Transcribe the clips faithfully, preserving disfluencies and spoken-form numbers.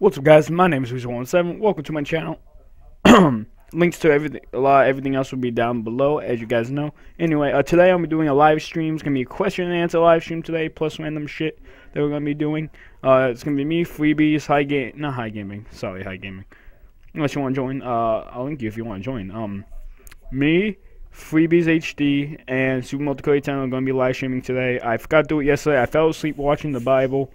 What's up, guys? My name is Rizzo one seven. Welcome to my channel. Links to everything, a lot, everything else will be down below, as you guys know. Anyway, uh, today I'm doing a live stream. It's gonna be a question and answer live stream today, plus random shit that we're gonna be doing. Uh, it's gonna be me, Freebies, High Gaming, not High Gaming. Sorry, High Gaming. Unless you want to join, uh, I'll link you if you want to join. Um, me, Freebies H D, and Super Multicultural Channel are gonna be live streaming today. I forgot to do it yesterday. I fell asleep watching the Bible.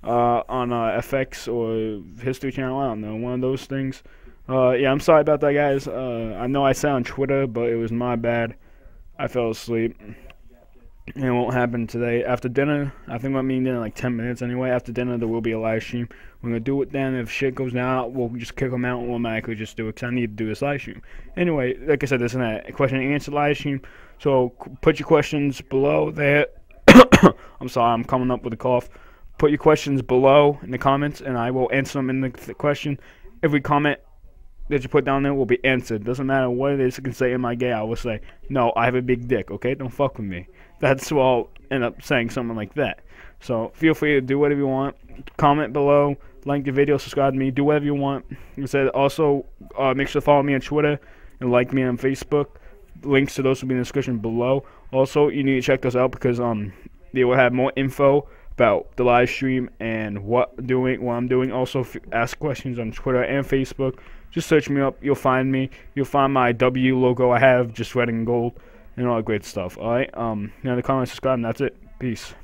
Uh, on uh, F X or History Channel, I don't know, one of those things. Uh, yeah, I'm sorry about that, guys. Uh, I know I said on Twitter, but it was my bad. I fell asleep. And it won't happen today. After dinner, I think I'm eating dinner in like ten minutes anyway. After dinner, there will be a live stream. We're gonna do it then. If shit goes down, we'll just kick them out and automatically just do it because I need to do this live stream. Anyway, like I said, this and that question and answer live stream. So put your questions below there. I'm sorry, I'm coming up with a cough. Put your questions below in the comments, and I will answer them in the th question. Every comment that you put down there will be answered. Doesn't matter what it is. You can say, am I gay? I will say, no, I have a big dick, okay? Don't fuck with me. That's why I'll end up saying something like that. So feel free to do whatever you want. Comment below. Like the video. Subscribe to me. Do whatever you want. Also, uh, make sure to follow me on Twitter and like me on Facebook. Links to those will be in the description below. Also, you need to check those out because um, they will have more info about the live stream and what doing what I'm doing. Also, f ask questions on Twitter and Facebook. Just search me up. You'll find me. You'll find my W logo I have, just red and gold, and all that great stuff. All right. Um. Now the comment, subscribe, and that's it. Peace.